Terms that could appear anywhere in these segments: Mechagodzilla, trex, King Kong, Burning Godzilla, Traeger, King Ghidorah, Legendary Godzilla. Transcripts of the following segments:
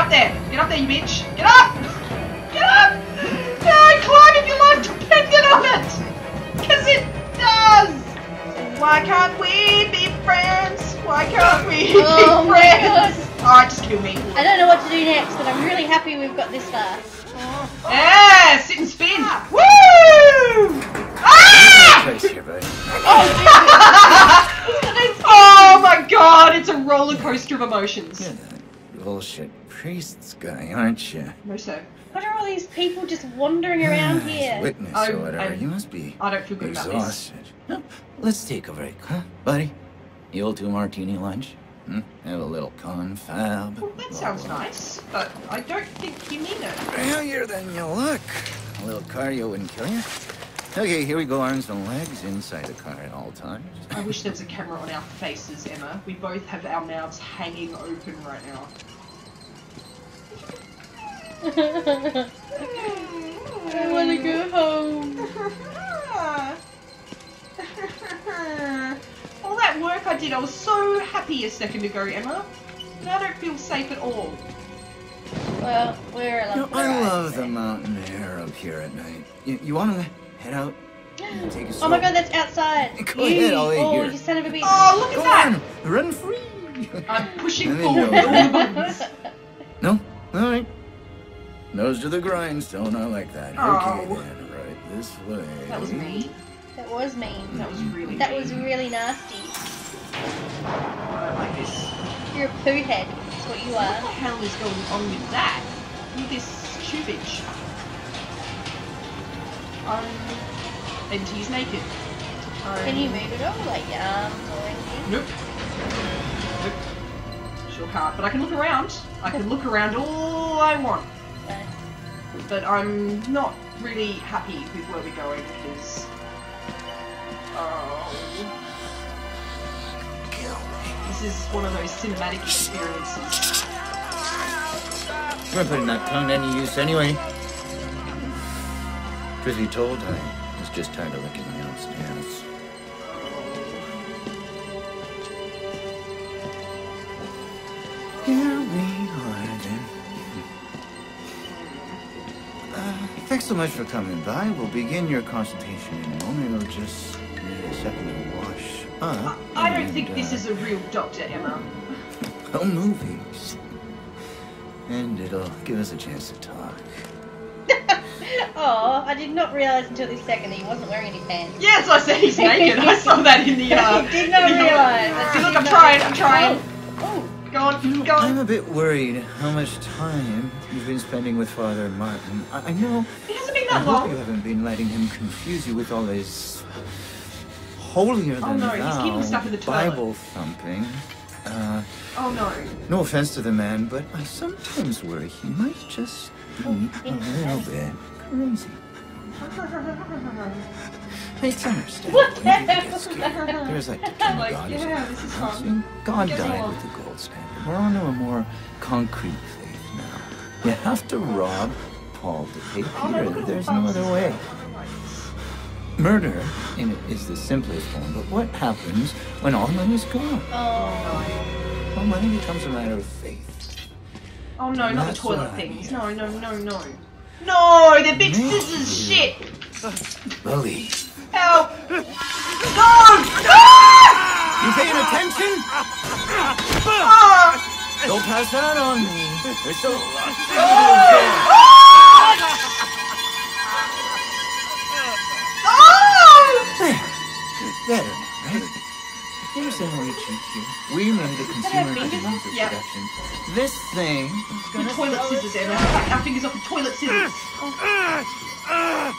up there! Get up there, you bitch! Get up! Get up! No, climb if you like, dependent on it! Because it does! Why can't we be friends? Why can't we be friends? Alright, just kill me. I don't know what to do next, but I'm really happy we've got this far. Yeah! Sit and spin! Woo! Ah! Oh my god, it's a roller coaster of emotions. You're the bullshit priest's guy, aren't you? No, sir. What are all these people just wandering around here? Witness order. You must be exhausted. No, let's take a break, huh, buddy? The old 2-martini lunch? Hmm? Have a little confab. Well, that sounds nice, but I don't think you mean it. Failure than you look. A little cardio wouldn't kill you. Okay, here we go, arms and legs inside the car at all times. I wish there was a camera on our faces, Emma. We both have our mouths hanging open right now. I want to go home. All that work I did, I was so happy a second ago, Emma. Now I don't feel safe at all. Well, we're allowed to. I love the mountain air up here at night. You want to head out and take a stroll? Oh my god, that's outside. Go ahead, I'll eat you. You son of a bitch. Oh, look at that. Run free. I'm pushing forward with all the buttons. No? All right. Nose to the grindstone, I like that. Oh. Okay then, right this way. That was me. That was mean. Mm-hmm. That was really That mean. Was really nasty. I don't like this. You're a poo head. That's what you are. What the hell is going on with that? With this tubage. And he's naked. Can you move it all? Like arms or anything? Nope. Nope. Sure can't. But I can look around. I can look around all I want. Okay. But I'm not really happy with where we're going because... Oh. This is one of those cinematic experiences. We're putting that tongue to any use anyway. Truth be told, I was just tired of licking my own snails. Here we are then. Thanks so much for coming by. We'll begin your consultation in a moment. I'll just... second to wash up. I don't think this is a real doctor, Emma. Well, movies. And it'll give us a chance to talk. Oh, I did not realise until this second that he wasn't wearing any pants. Yes, I said he's naked. I saw that in the I did not realise. Look, I'm trying. Oh. Go on, go on. I'm a bit worried how much time you've been spending with Father Martin. I know. It hasn't been that long. I hope you haven't been letting him confuse you with all his... holier than Bible thumping. Oh no. No offense to the man, but I sometimes worry he might just be a little bit crazy. It's understandable. What the hell? There's like the king of God. This is fun. God died with the gold standard. We're on to a more concrete faith now. You have to rob Paul to pay Peter. There's no other way. Murder is the simplest form, but what happens when all money is gone? Oh no. All money becomes a matter of faith. Oh no, not the toilet things. No, no, no, no. No, they're big scissors shit! Believe. Help! No! Ah! You paying attention? Ah! Don't pass that on me. There's so Better, right? Here's our HQ. We run the consumer production. Yeah. This thing is going to toilet scissors, Emma. Our fingers off the toilet scissors. Ah!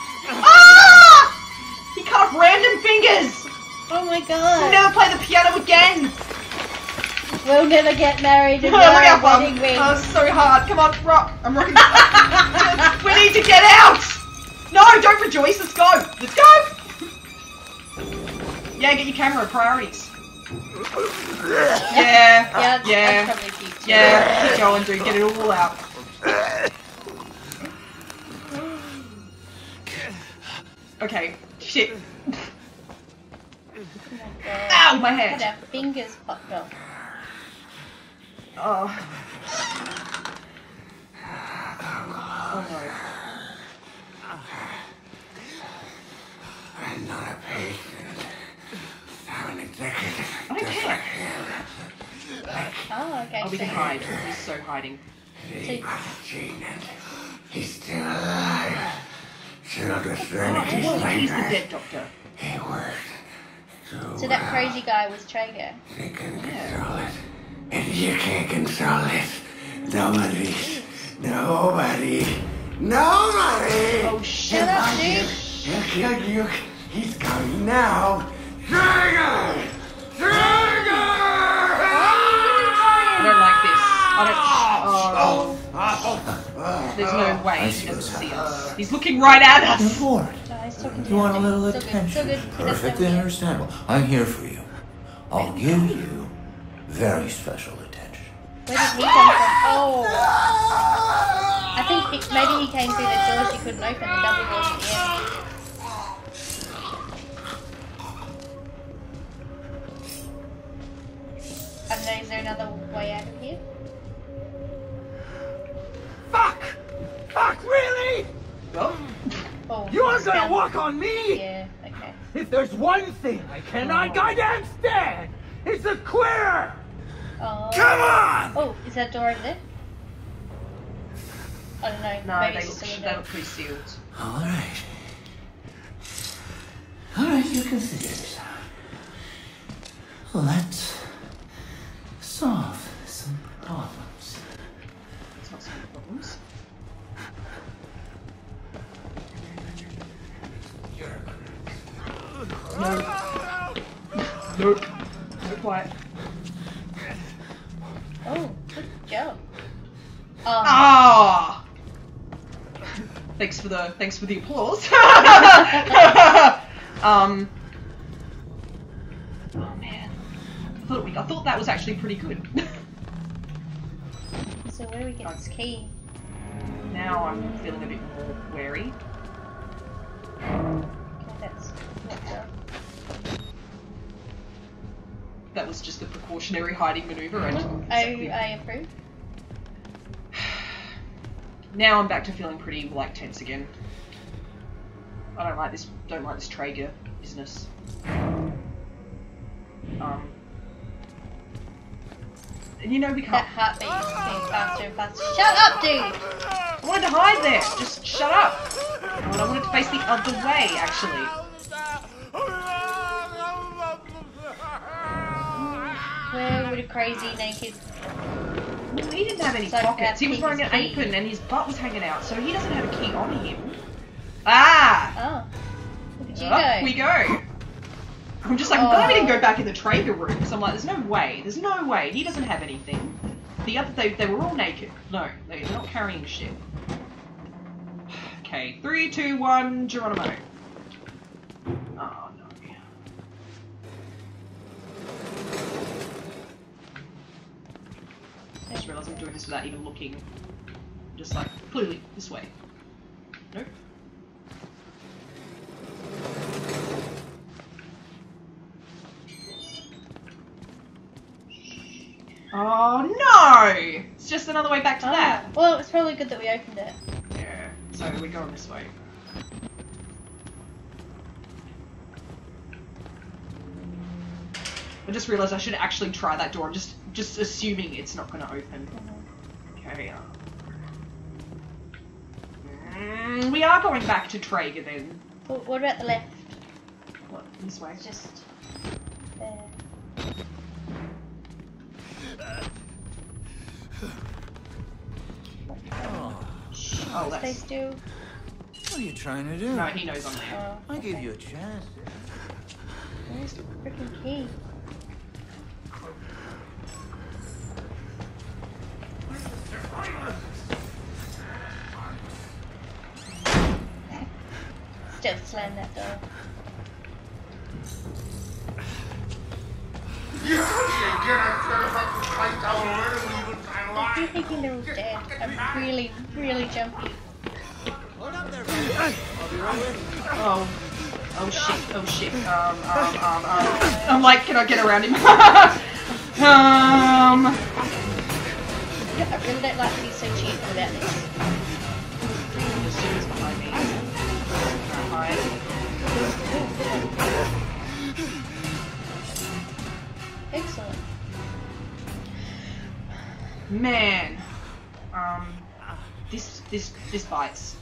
He cut off random fingers! Oh my god. We'll never play the piano again. We'll never get married again. Oh, so hard. Come on, rock. I'm rocking. We need to get out! No, don't rejoice. Let's go. Let's go! Yeah, get your camera, priorities. Yeah, yeah, yeah, keep going, dude, get it all out. Okay, shit. Ow, my head. Had our fingers popped off. Oh. I'm not a patient. I'm an executive. Okay. Just like him. Like, oh, okay. Oh, we can hide. He's so hiding. He got a gene and he's still alive. Should understand it. He's the dead doctor. He worked. So that crazy guy was Traeger. They couldn't control it. And you can't control it. Nobody. Nobody. Nobody! Oh, shut up, dude! He's coming now! Traeger! Traeger! I don't like this. I don't. There's no way he doesn't see us. He's looking right at us! You want a little attention? Perfectly understandable. I'm here for you. I'll give you very special attention. Where did he come from? Oh! I think maybe he came through the door she couldn't open and double doors at the end. I don't know, is there another way out of here? Fuck! Fuck, really? Well, you are gonna walk on me? Yeah, okay. If there's one thing I cannot goddamn stand, it's a queer! Oh. Come on! Oh, is that door over there? I don't know. No, they look pretty sealed. Alright. Alright, you can see it. Let's solve some problems. It's not some problems. No. Nope. Be quiet. Oh, good job. Ah! Thanks for the applause. Oh man, I thought that was actually pretty good. So where do we get this key? Now I'm feeling a bit more wary. Okay, that's not done. That was just the precautionary hiding maneuver. I approve. Now I'm back to feeling pretty like tense again. I don't like this. Don't like this Traeger business. And you know we can't. That heartbeat is getting faster and faster. Shut up, dude! I wanted to hide there. Just shut up. And I wanted to face the other way, actually. Where would a crazy naked? Well, he didn't have any pockets. He was wearing an apron and his butt was hanging out, so he doesn't have a key on him. Ah! Oh. Up we go. I'm just like, I'm glad we didn't go back in the Traeger room, because I'm like, there's no way. There's no way. He doesn't have anything. The other, they were all naked. No, they're not carrying shit. Okay, 3, 2, 1, Geronimo. Oh. I just realised I'm doing this without even looking. Just like, clearly, this way. Nope. Oh no! It's just another way back to that. Well, it's probably good that we opened it. Yeah, so we're going this way. I just realised I should actually try that door. Just assuming it's not going to open. Okay. We are going back to Traeger then. What about the left? What, this way? Just there. Oh, that's... Still... What are you trying to do? No, he knows I'm there. I gave you a chance. Where's the freaking key? Still slam that door. I do think he was dead. I'm really, really jumpy. Hold up there, man. I'll be right with you. Oh shit. I'm like, can I get around him? I really don't like to be so cheap about this. Excellent. Man, this bites.